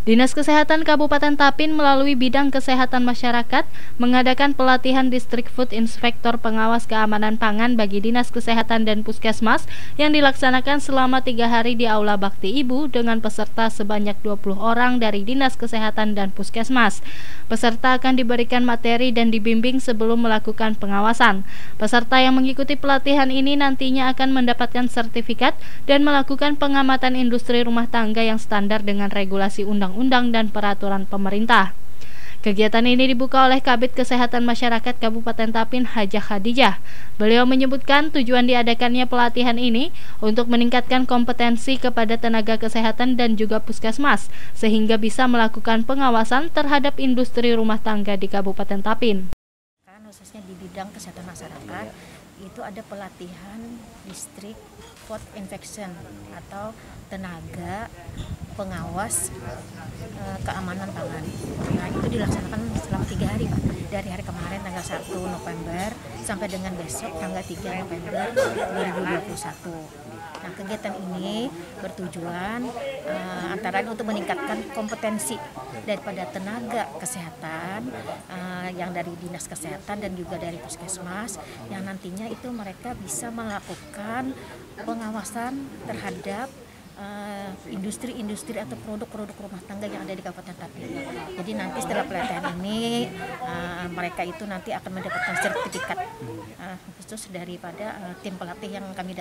Dinas Kesehatan Kabupaten Tapin melalui bidang kesehatan masyarakat mengadakan pelatihan Distrik Food Inspector Pengawas Keamanan Pangan bagi Dinas Kesehatan dan Puskesmas yang dilaksanakan selama 3 hari di Aula Bakti Ibu dengan peserta sebanyak 20 orang dari Dinas Kesehatan dan Puskesmas. Peserta akan diberikan materi dan dibimbing sebelum melakukan pengawasan. Peserta yang mengikuti pelatihan ini nantinya akan mendapatkan sertifikat dan melakukan pengamatan industri rumah tangga yang standar dengan regulasi undang-undang dan peraturan pemerintah. Kegiatan ini dibuka oleh Kabid Kesehatan Masyarakat Kabupaten Tapin, Hajah Khadijah. Beliau menyebutkan tujuan diadakannya pelatihan ini untuk meningkatkan kompetensi kepada tenaga kesehatan dan juga puskesmas, sehingga bisa melakukan pengawasan terhadap industri rumah tangga di Kabupaten Tapin. Khususnya di bidang kesehatan masyarakat, itu ada pelatihan Distrik Food Inspection atau tenaga pengawas keamanan pangan. Nah, itu dilaksanakan selama 3 hari, Pak. Dari hari kemarin tanggal 1 November sampai dengan besok tanggal 3 November 2021. Nah, kegiatan ini bertujuan antara lain untuk meningkatkan kompetensi daripada tenaga kesehatan yang dari Dinas Kesehatan dan juga dari Puskesmas, yang nantinya itu mereka bisa melakukan pengawasan terhadap industri-industri atau produk-produk rumah tangga yang ada di Kabupaten Tapin. Jadi nanti setelah pelatihan ini mereka itu nanti akan mendapatkan sertifikat khusus daripada tim pelatih yang kami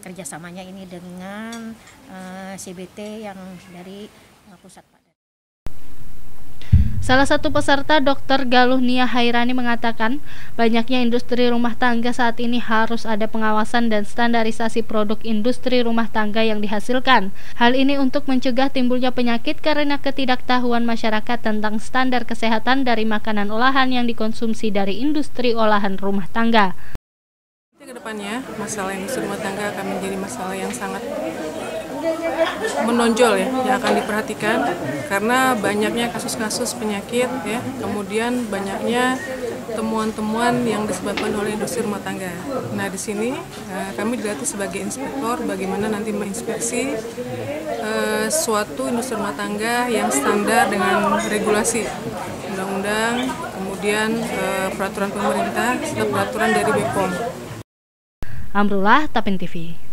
kerjasamanya ini dengan CBT yang dari pusat. Salah satu peserta, Dr. Galuh Nia Hairani, mengatakan banyaknya industri rumah tangga saat ini harus ada pengawasan dan standarisasi produk industri rumah tangga yang dihasilkan. Hal ini untuk mencegah timbulnya penyakit karena ketidaktahuan masyarakat tentang standar kesehatan dari makanan olahan yang dikonsumsi dari industri olahan rumah tangga. Kedepannya masalah industri rumah tangga akan menjadi masalah yang sangat menonjol ya, yang akan diperhatikan karena banyaknya kasus-kasus penyakit ya, kemudian banyaknya temuan-temuan yang disebabkan oleh industri rumah tangga. Nah, di sini kami dilatih sebagai inspektor bagaimana nanti menginspeksi suatu industri rumah tangga yang standar dengan regulasi undang-undang, kemudian peraturan pemerintah serta peraturan dari BPOM. Amrullah, TAPIN TV.